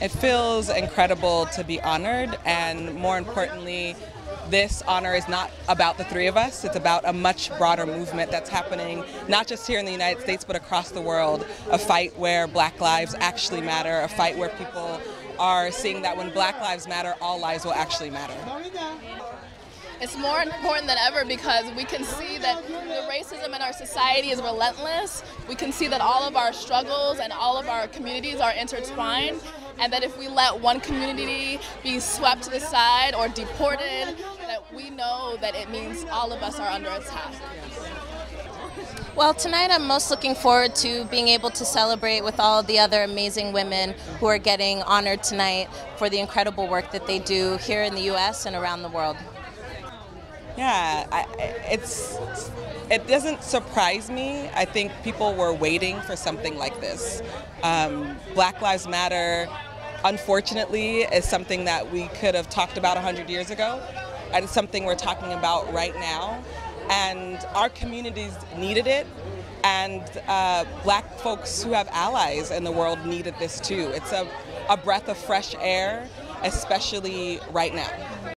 It feels incredible to be honored, and more importantly, this honor is not about the three of us. It's about a much broader movement that's happening, not just here in the United States, but across the world. A fight where Black lives actually matter, a fight where people are seeing that when Black lives matter, all lives will actually matter. It's more important than ever because we can see that the racism in our society is relentless. We can see that all of our struggles and all of our communities are intertwined, and that if we let one community be swept to the side or deported, that we know that it means all of us are under attack. Well, tonight I'm most looking forward to being able to celebrate with all the other amazing women who are getting honored tonight for the incredible work that they do here in the U.S. and around the world. Yeah, it doesn't surprise me. I think people were waiting for something like this. Black Lives Matter, unfortunately, is something that we could have talked about 100 years ago, and it's something we're talking about right now. And our communities needed it, and Black folks who have allies in the world needed this too. It's a breath of fresh air, especially right now.